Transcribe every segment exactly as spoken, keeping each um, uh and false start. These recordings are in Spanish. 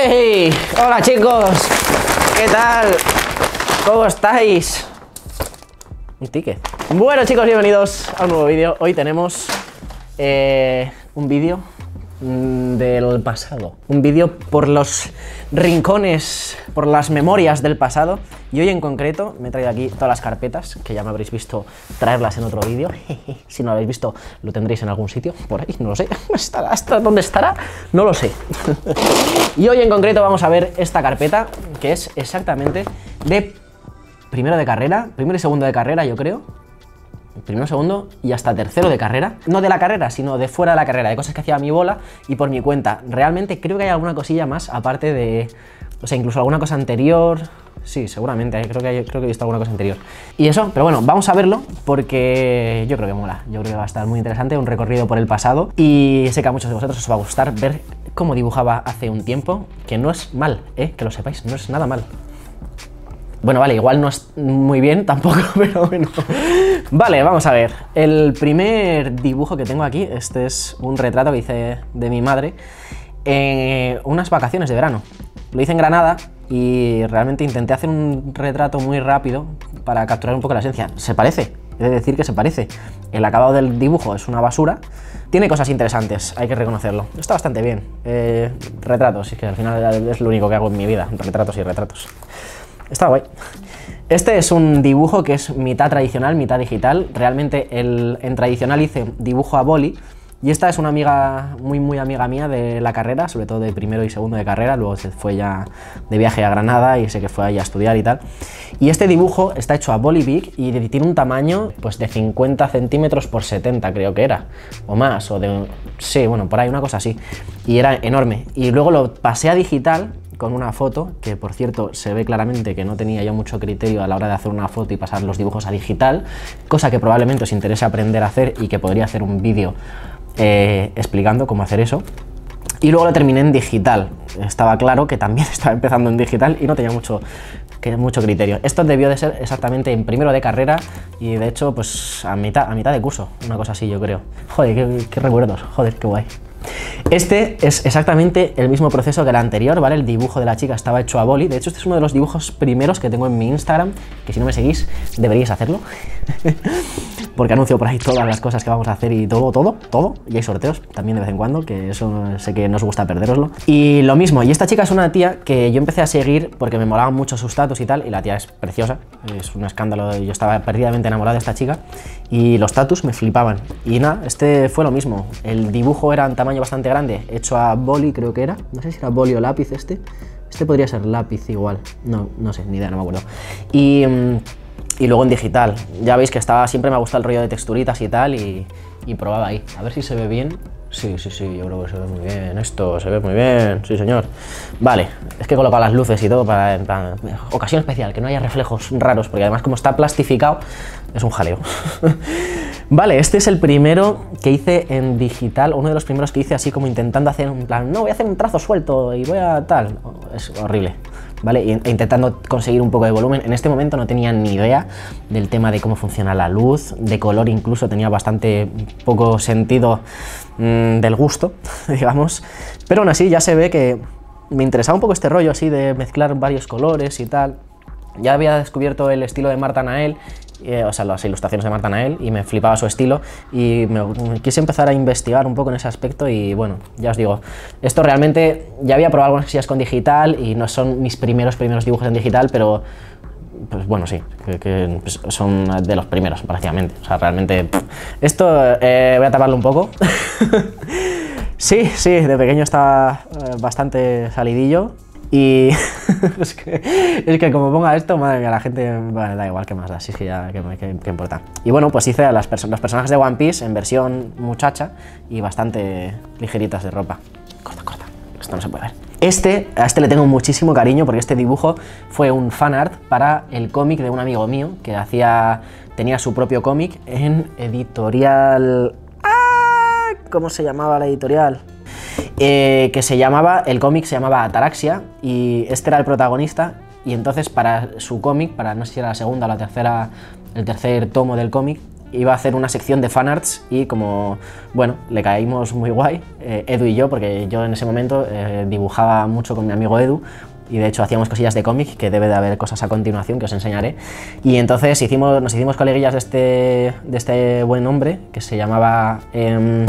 ¡Hey! ¡Hola chicos! ¿Qué tal? ¿Cómo estáis? Un ticket. Bueno chicos, bienvenidos a un nuevo vídeo. Hoy tenemos eh, un vídeo del pasado. Un vídeo por los rincones, por las memorias del pasado. Y hoy en concreto me he traído aquí todas las carpetas, que ya me habréis visto traerlas en otro vídeo. Si no lo habéis visto, lo tendréis en algún sitio, por ahí, no lo sé. ¿Estará, hasta dónde estará? No lo sé. Y hoy en concreto vamos a ver esta carpeta, que es exactamente de primero de carrera, primero y segundo de carrera, yo creo. Primero, segundo y hasta tercero de carrera. No de la carrera, sino de fuera de la carrera, de cosas que hacía a mi bola y por mi cuenta. Realmente creo que hay alguna cosilla más, aparte de... O sea, incluso alguna cosa anterior... Sí, seguramente, creo que, hay, creo que he visto alguna cosa anterior. Y eso, pero bueno, vamos a verlo porque yo creo que mola. Yo creo que va a estar muy interesante, un recorrido por el pasado. Y sé que a muchos de vosotros os va a gustar ver cómo dibujaba hace un tiempo. Que no es mal, ¿eh? Que lo sepáis, no es nada mal. Bueno, vale, igual no es muy bien tampoco, pero bueno... Vale, vamos a ver. El primer dibujo que tengo aquí, este es un retrato que hice de mi madre en unas vacaciones de verano. Lo hice en Granada y realmente intenté hacer un retrato muy rápido para capturar un poco la esencia. Se parece, he de decir que se parece. El acabado del dibujo es una basura. Tiene cosas interesantes, hay que reconocerlo. Está bastante bien. Eh, retratos, es que al final es lo único que hago en mi vida, retratos y retratos. Está guay. Este es un dibujo que es mitad tradicional, mitad digital. Realmente el, en tradicional hice dibujo a boli y esta es una amiga, muy muy amiga mía de la carrera, sobre todo de primero y segundo de carrera, luego se fue ya de viaje a Granada y sé que fue allá a estudiar y tal. Y este dibujo está hecho a boli big y tiene un tamaño pues de cincuenta centímetros por setenta creo que era, o más, o de... Sí, bueno, por ahí una cosa así. Y era enorme. Y luego lo pasé a digital con una foto, que por cierto se ve claramente que no tenía yo mucho criterio a la hora de hacer una foto y pasar los dibujos a digital, cosa que probablemente os interese aprender a hacer y que podría hacer un vídeo eh, explicando cómo hacer eso. Y luego lo terminé en digital. Estaba claro que también estaba empezando en digital y no tenía mucho, que mucho criterio. Esto debió de ser exactamente en primero de carrera y de hecho pues a mitad, a mitad de curso, una cosa así yo creo. Joder, qué, qué recuerdos, joder, qué guay. Este es exactamente el mismo proceso que el anterior, ¿vale? El dibujo de la chica estaba hecho a boli. De hecho, este es uno de los dibujos primeros que tengo en mi Instagram, que si no me seguís, deberíais hacerlo. Porque anuncio por ahí todas las cosas que vamos a hacer y todo, todo, todo. Y hay sorteos también de vez en cuando, que eso sé que no os gusta perderoslo. Y lo mismo, y esta chica es una tía que yo empecé a seguir porque me molaban mucho sus tatuajes y tal, y la tía es preciosa, es un escándalo, yo estaba perdidamente enamorado de esta chica, y los tatuajes me flipaban. Y nada, este fue lo mismo, el dibujo era en tamaño bastante grande, hecho a boli creo que era, no sé si era boli o lápiz este, este podría ser lápiz igual, no, no sé, ni idea, no me acuerdo. Y... Y luego en digital, ya veis que estaba, siempre me ha gustado el rollo de texturitas y tal, y, y probaba ahí. A ver si se ve bien. Sí, sí, sí, yo creo que se ve muy bien esto, se ve muy bien, sí señor. Vale, es que he colocado las luces y todo para, en plan, ocasión especial, que no haya reflejos raros, porque además como está plastificado, es un jaleo. Vale, este es el primero que hice en digital, uno de los primeros que hice así como intentando hacer un plan, no, voy a hacer un trazo suelto y voy a tal, es horrible. ¿Vale? E intentando conseguir un poco de volumen. En este momento no tenía ni idea del tema de cómo funciona la luz, de color incluso tenía bastante poco sentido mmm, del gusto, digamos. Pero aún así ya se ve que me interesaba un poco este rollo así de mezclar varios colores y tal. Ya había descubierto el estilo de Marta Nael, eh, o sea, las ilustraciones de Marta Nael, y me flipaba su estilo, y me, me quise empezar a investigar un poco en ese aspecto, y bueno, ya os digo, esto realmente, ya había probado algunas cosillas con digital, y no son mis primeros primeros dibujos en digital, pero, pues bueno, sí, que, que pues, son de los primeros, prácticamente, o sea, realmente, pff. Esto, eh, voy a taparlo un poco. Sí, sí, de pequeño estaba eh, bastante salidillo. Y es, que, es que como ponga esto, madre mía, la gente, vale, da igual, que más da, así es que ya, que, que, que importa. Y bueno, pues hice a las perso los personajes de One Piece en versión muchacha y bastante ligeritas de ropa. Corta, corta, esto no se puede ver. Este, a este le tengo muchísimo cariño porque este dibujo fue un fanart para el cómic de un amigo mío que hacía, tenía su propio cómic en editorial... ¡Ah! ¿Cómo se llamaba la editorial? Eh, que se llamaba, el cómic se llamaba Ataraxia y este era el protagonista y entonces para su cómic, para no sé si era la segunda o la tercera, el tercer tomo del cómic, iba a hacer una sección de fanarts y como, bueno, le caímos muy guay, eh, Edu y yo, porque yo en ese momento eh, dibujaba mucho con mi amigo Edu, y de hecho hacíamos cosillas de cómic, que debe de haber cosas a continuación que os enseñaré, y entonces hicimos, nos hicimos coleguillas de este, de este buen hombre, que se llamaba eh,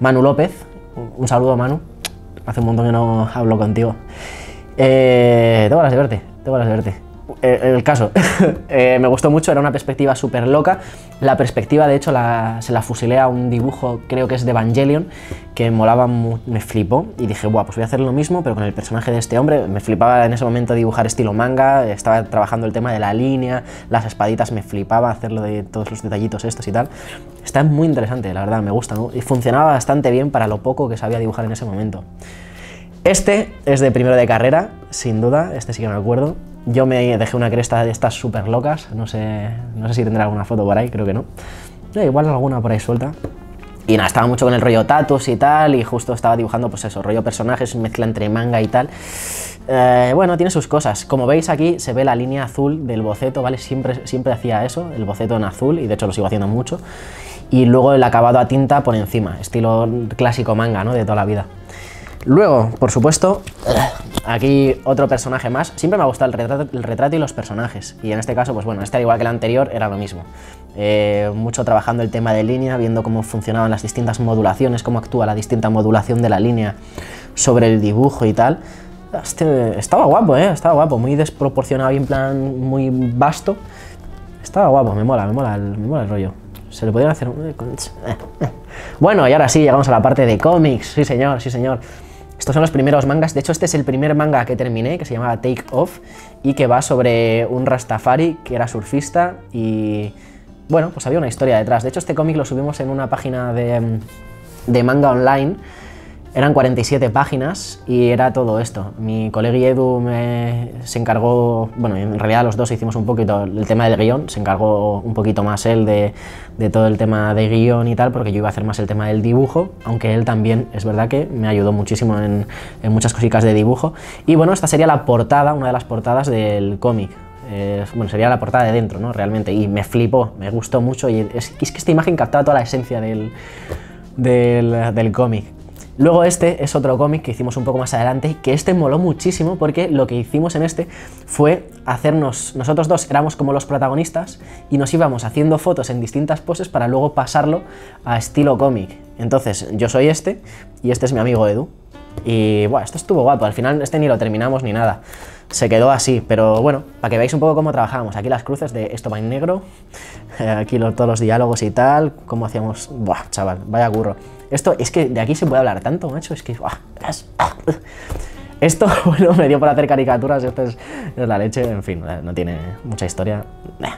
Manu López. Un saludo, Manu, hace un montón que no hablo contigo. Eh, tengo ganas de verte, tengo ganas de verte. El caso, eh, me gustó mucho, era una perspectiva súper loca. La perspectiva, de hecho, la, se la fusilé a un dibujo, creo que es de Evangelion, que molaba, me flipó, y dije, buah, pues voy a hacer lo mismo, pero con el personaje de este hombre. Me flipaba en ese momento dibujar estilo manga, estaba trabajando el tema de la línea, las espaditas, me flipaba hacerlo de todos los detallitos estos y tal. Está muy interesante, la verdad, me gusta, ¿no? Y funcionaba bastante bien para lo poco que sabía dibujar en ese momento. Este es de primero de carrera, sin duda, este sí que me acuerdo. Yo me dejé una cresta de estas súper locas, no sé, no sé si tendrá alguna foto por ahí, creo que no. Eh, igual alguna por ahí suelta. Y nada, estaba mucho con el rollo tatus y tal, y justo estaba dibujando, pues eso, rollo personajes, mezcla entre manga y tal. Eh, bueno, tiene sus cosas. Como veis aquí se ve la línea azul del boceto, ¿vale? Siempre, siempre hacía eso, el boceto en azul, y de hecho lo sigo haciendo mucho. Y luego el acabado a tinta por encima, estilo clásico manga, ¿no? De toda la vida. Luego, por supuesto, aquí otro personaje más. Siempre me ha gustado el retrato, el retrato y los personajes. Y en este caso, pues bueno, este al igual que el anterior era lo mismo. Eh, mucho trabajando el tema de línea, viendo cómo funcionaban las distintas modulaciones, cómo actúa la distinta modulación de la línea sobre el dibujo y tal. Este, estaba guapo, ¿eh? Estaba guapo, muy desproporcionado y en plan muy vasto. Estaba guapo, me mola, me mola el, me mola el rollo. Se le podían hacer... Bueno, y ahora sí, llegamos a la parte de cómics. Sí señor, sí señor. Estos son los primeros mangas, de hecho este es el primer manga que terminé, que se llamaba Take Off, y que va sobre un Rastafari que era surfista y... bueno, pues había una historia detrás. De hecho este cómic lo subimos en una página de, de manga online, eran cuarenta y siete páginas y era todo esto. Mi colega Edu me, se encargó, bueno, en realidad los dos hicimos un poquito el tema del guión, se encargó un poquito más él de, de todo el tema de guión y tal, porque yo iba a hacer más el tema del dibujo, aunque él también, es verdad que me ayudó muchísimo en, en muchas cositas de dibujo. Y bueno, esta sería la portada, una de las portadas del cómic. Eh, bueno, sería la portada de dentro, ¿no? Realmente, y me flipó, me gustó mucho, y es, es que esta imagen captaba toda la esencia del, del, del cómic. Luego este es otro cómic que hicimos un poco más adelante, que este moló muchísimo porque lo que hicimos en este fue hacernos, nosotros dos éramos como los protagonistas y nos íbamos haciendo fotos en distintas poses para luego pasarlo a estilo cómic. Entonces yo soy este y este es mi amigo Edu. Y bueno, esto estuvo guapo, al final este ni lo terminamos ni nada, se quedó así, pero bueno, para que veáis un poco cómo trabajábamos, aquí las cruces de esto va en negro, aquí lo, todos los diálogos y tal, cómo hacíamos, buah, chaval, vaya curro. Esto, es que de aquí se puede hablar tanto, macho, es que, buah, es, ah. Esto, bueno, me dio por hacer caricaturas, esto es, es la leche, en fin, no tiene mucha historia.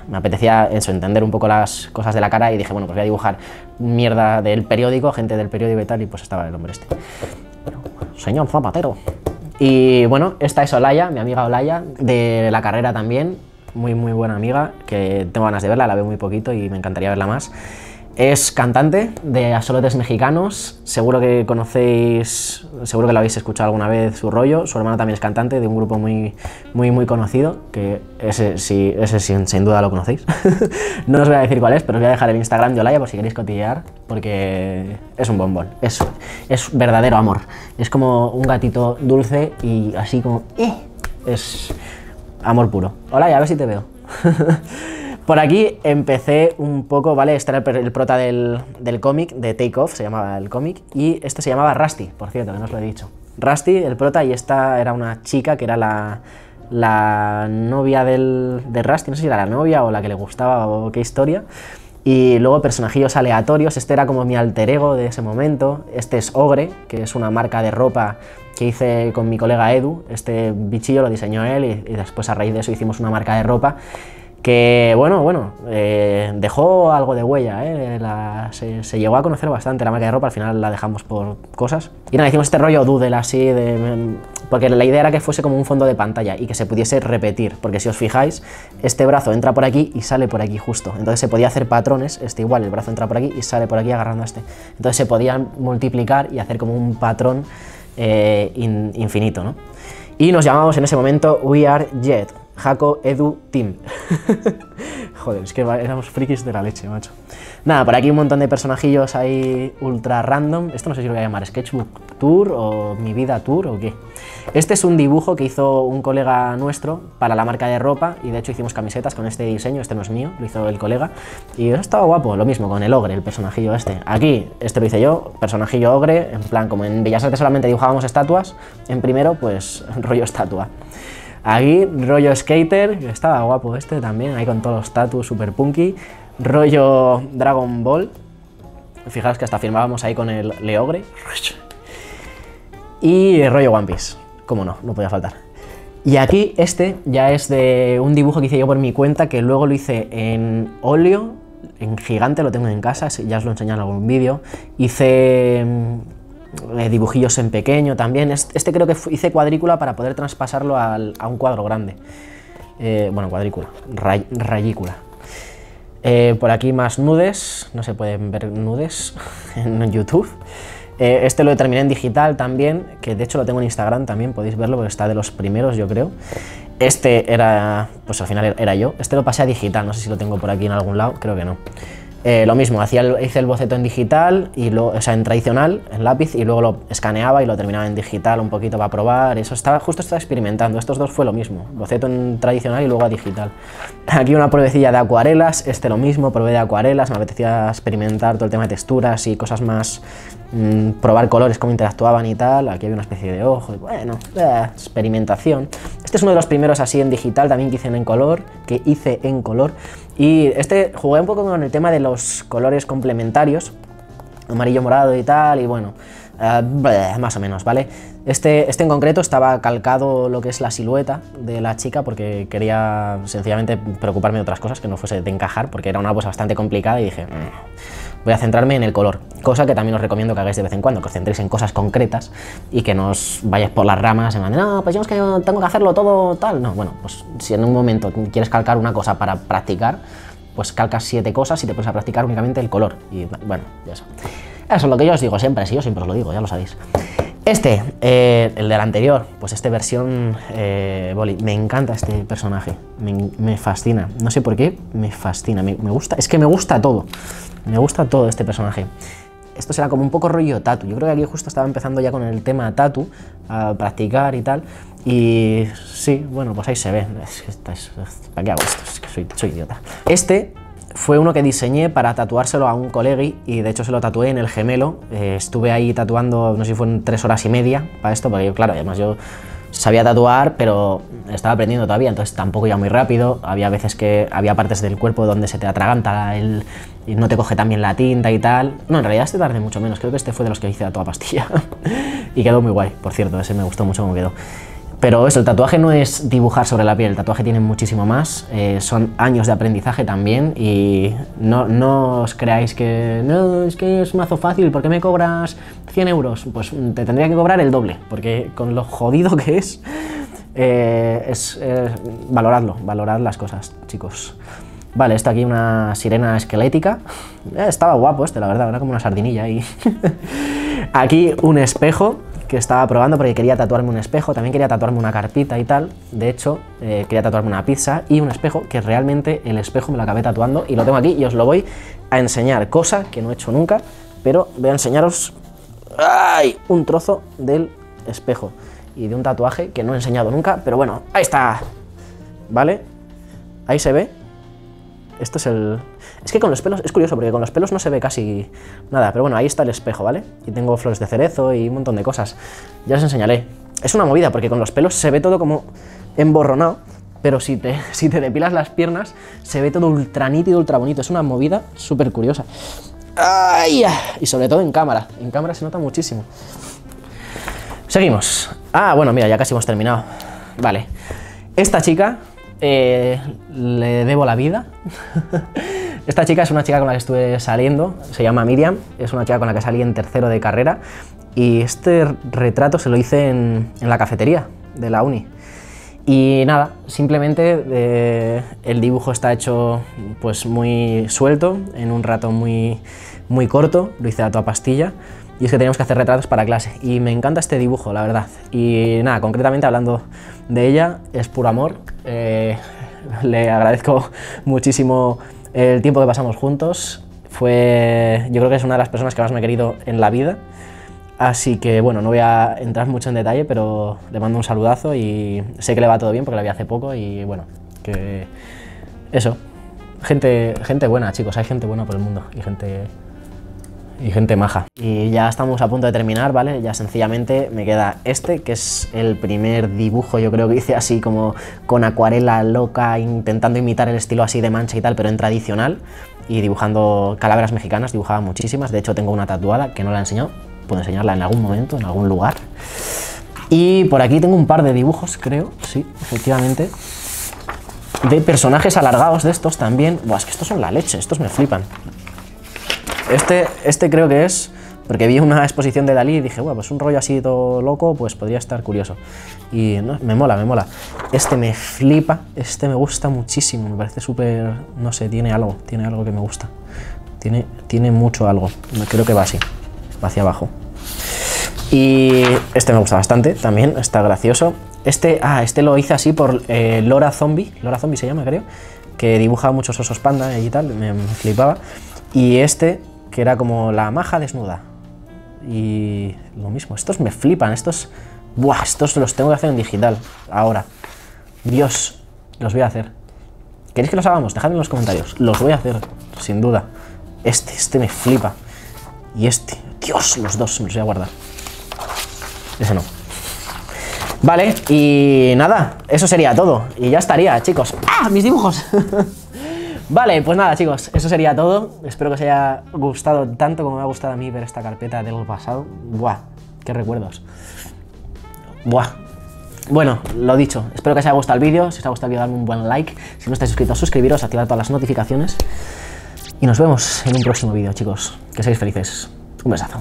Me apetecía eso, entender un poco las cosas de la cara y dije, bueno, pues voy a dibujar mierda del periódico, gente del periódico y tal, y pues estaba el hombre este. Señor Zapatero. Y bueno, esta es Olaya, mi amiga Olaya, de la carrera también, muy muy buena amiga, que tengo ganas de verla, la veo muy poquito y me encantaría verla más. Es cantante de Asolotes Mexicanos, seguro que conocéis, seguro que la habéis escuchado alguna vez su rollo. Su hermano también es cantante de un grupo muy muy muy conocido, que ese sí, ese sin, sin duda lo conocéis. No os voy a decir cuál es, pero os voy a dejar el Instagram de Olaya por si queréis cotillear, porque es un bombón, es, es verdadero amor, es como un gatito dulce y así como... ¡eh! Es amor puro. Olaya, a ver si te veo. Por aquí empecé un poco, ¿vale? Este era el, el prota del, del cómic, de Take Off, se llamaba el cómic, y este se llamaba Rusty, por cierto, que no os lo he dicho. Rusty, el prota, y esta era una chica que era la, la novia del, de Rusty, no sé si era la novia o la que le gustaba o qué historia. Y luego personajillos aleatorios, este era como mi alter ego de ese momento. Este es Ogre, que es una marca de ropa que hice con mi colega Edu, este bichillo lo diseñó él y, y después a raíz de eso hicimos una marca de ropa que, bueno, bueno, eh, dejó algo de huella, eh, la, se, se llegó a conocer bastante la marca de ropa, al final la dejamos por cosas. Y nada, hicimos este rollo doodle así, de, porque la idea era que fuese como un fondo de pantalla y que se pudiese repetir, porque si os fijáis, este brazo entra por aquí y sale por aquí justo, entonces se podía hacer patrones, este igual, el brazo entra por aquí y sale por aquí agarrando a este. Entonces se podían multiplicar y hacer como un patrón eh, in, infinito, ¿no? Y nos llamábamos en ese momento We Are Jet. Jaco, Edu, Tim. joder, es que éramos frikis de la leche, macho. Nada, por aquí un montón de personajillos ahí ultra random. Esto no sé si lo voy a llamar Sketchbook Tour o Mi Vida Tour o qué. Este es un dibujo que hizo un colega nuestro para la marca de ropa y de hecho hicimos camisetas con este diseño. Este no es mío, lo hizo el colega y ha estado guapo. Lo mismo con el Ogre, el personajillo este. Aquí, este lo hice yo, personajillo Ogre, en plan como en Bellas Artes solamente dibujábamos estatuas, en primero pues rollo estatua. Aquí, rollo skater, que estaba guapo este también, ahí con todos los tatus super punky. Rollo Dragon Ball, fijaros que hasta firmábamos ahí con el Leogre. Y rollo One Piece, como no, no podía faltar. Y aquí este ya es de un dibujo que hice yo por mi cuenta, que luego lo hice en óleo, en gigante, lo tengo en casa, ya os lo he enseñado en algún vídeo. Hice dibujillos en pequeño también, este creo que hice cuadrícula para poder traspasarlo al, a un cuadro grande, eh, bueno, cuadrícula, ray, rayícula. Eh, por aquí más nudes, no se pueden ver nudes en YouTube. Eh, este lo terminé en digital también, que de hecho lo tengo en Instagram también, podéis verlo porque está de los primeros yo creo. Este era, pues al final era yo, este lo pasé a digital, no sé si lo tengo por aquí en algún lado, creo que no. Eh, lo mismo, hacía el, hice el boceto en digital, y lo, o sea, en tradicional, en lápiz, y luego lo escaneaba y lo terminaba en digital un poquito para probar. Eso estaba, justo estaba experimentando, estos dos fue lo mismo, boceto en tradicional y luego a digital. Aquí una pruebecilla de acuarelas, este lo mismo, probé de acuarelas, me apetecía experimentar todo el tema de texturas y cosas más, mmm, probar colores, cómo interactuaban y tal. Aquí había una especie de ojo, y bueno, eh, experimentación. Este es uno de los primeros así en digital, también que hice en color, que hice en color, y este jugué un poco con el tema de los colores complementarios, amarillo, morado y tal, y bueno, uh, más o menos, ¿vale? Este, este en concreto estaba calcado lo que es la silueta de la chica porque quería sencillamente preocuparme de otras cosas que no fuese de encajar, porque era una cosa bastante complicada y dije, mmm, voy a centrarme en el color, cosa que también os recomiendo que hagáis de vez en cuando, que os centréis en cosas concretas y que no os vayáis por las ramas en plan de, no, pues yo es que tengo que hacerlo todo tal, no, bueno, pues si en un momento quieres calcar una cosa para practicar, pues calcas siete cosas y te pones a practicar únicamente el color. Y bueno, eso. Eso es lo que yo os digo siempre, sí, yo siempre os lo digo, ya lo sabéis. Este, eh, el del anterior, pues este versión eh, boli. Me encanta este personaje, me, me fascina. No sé por qué, me fascina, me, me gusta, es que me gusta todo. Me gusta todo este personaje. Esto será como un poco rollo tatu. Yo creo que aquí justo estaba empezando ya con el tema tatu, a practicar y tal. Y sí, bueno, pues ahí se ve. Es que esta es, ¿para qué hago esto? Es que soy, soy idiota. Este fue uno que diseñé para tatuárselo a un colegui y de hecho se lo tatué en el gemelo. Eh, estuve ahí tatuando, no sé si fueron tres horas y media para esto, porque yo, claro, además yo sabía tatuar, pero estaba aprendiendo todavía, entonces tampoco iba muy rápido. Había veces que había partes del cuerpo donde se te atraganta el, y no te coge tan bien la tinta y tal. No, en realidad este tardé mucho menos, creo que este fue de los que hice a toda pastilla. Y quedó muy guay, por cierto, ese me gustó mucho cómo quedó. Pero eso, el tatuaje no es dibujar sobre la piel, el tatuaje tiene muchísimo más, eh, son años de aprendizaje también y no, no os creáis que no, es que es mazo fácil, ¿por qué me cobras cien euros? Pues te tendría que cobrar el doble, porque con lo jodido que es, eh, es eh, valoradlo, valorad las cosas, chicos. Vale, esto aquí una sirena esquelética, eh, estaba guapo este, la verdad, era como una sardinilla ahí. Aquí un espejo que estaba probando porque quería tatuarme un espejo, también quería tatuarme una carpita y tal, de hecho eh, quería tatuarme una pizza y un espejo, que realmente el espejo me lo acabé tatuando y lo tengo aquí y os lo voy a enseñar, cosa que no he hecho nunca, pero voy a enseñaros ¡ay! Un trozo del espejo y de un tatuaje que no he enseñado nunca, pero bueno, ahí está, ¿vale? Ahí se ve. Esto es el... Es que con los pelos, es curioso porque con los pelos no se ve casi nada, pero bueno, ahí está el espejo, ¿vale? Y tengo flores de cerezo y un montón de cosas, ya os enseñaré. Es una movida porque con los pelos se ve todo como emborronado, pero si te, si te depilas las piernas se ve todo ultra nítido, ultra bonito, es una movida súper curiosa. ¡Ay! Y sobre todo en cámara, en cámara se nota muchísimo. Seguimos. Ah, bueno, mira, ya casi hemos terminado. Vale, esta chica... Eh, le debo la vida. Esta chica es una chica con la que estuve saliendo, se llama Miriam, es una chica con la que salí en tercero de carrera y este retrato se lo hice en, en la cafetería de la uni. Y nada, simplemente eh, el dibujo está hecho pues muy suelto, en un rato muy, muy corto, lo hice a toda pastilla. Y es que teníamos que hacer retratos para clase y me encanta este dibujo, la verdad. Y nada, concretamente hablando de ella, es puro amor, eh, le agradezco muchísimo el tiempo que pasamos juntos. Fue, yo creo que es una de las personas que más me ha querido en la vida, así que bueno, no voy a entrar mucho en detalle, pero le mando un saludazo y sé que le va todo bien porque la vi hace poco y bueno, que eso, gente, gente buena, chicos, hay gente buena por el mundo y gente, y gente maja. Y ya estamos a punto de terminar, ¿vale? Ya sencillamente me queda este, que es el primer dibujo, yo creo que hice así como con acuarela loca, intentando imitar el estilo así de mancha y tal, pero en tradicional, y dibujando calaveras mexicanas, dibujaba muchísimas, de hecho tengo una tatuada que no la he enseñado, puedo enseñarla en algún momento, en algún lugar. Y por aquí tengo un par de dibujos, creo, sí, efectivamente, de personajes alargados de estos también. Buah, es que estos son la leche, estos me flipan. Este, este creo que es, porque vi una exposición de Dalí y dije, bueno, pues un rollo así todo loco, pues podría estar curioso. Y no, me mola, me mola. Este me flipa, este me gusta muchísimo, me parece súper, no sé, tiene algo, tiene algo que me gusta. Tiene, tiene mucho algo, creo que va así, va hacia abajo. Y este me gusta bastante, también está gracioso. Este, ah, este lo hice así por eh, Lora Zombie, Lora Zombie se llama, creo, que dibujaba muchos osos panda y tal, me, me flipaba. Y este, que era como la maja desnuda. Y lo mismo, estos me flipan, estos... Buah, estos los tengo que hacer en digital, ahora. Dios, los voy a hacer. ¿Queréis que los hagamos? Dejadme en los comentarios. Los voy a hacer, sin duda. Este, este me flipa. Y este, Dios, los dos, me los voy a guardar. Ese no. Vale, y nada, eso sería todo. Y ya estaría, chicos. ¡Ah, mis dibujos! Vale, pues nada, chicos, eso sería todo. Espero que os haya gustado tanto como me ha gustado a mí ver esta carpeta del pasado. Buah, qué recuerdos. Buah. Bueno, lo dicho, espero que os haya gustado el vídeo. Si os ha gustado el vídeo, dadme un buen like. Si no estáis suscritos, suscribiros, activad todas las notificaciones. Y nos vemos en un próximo vídeo, chicos. Que seáis felices. Un besazo.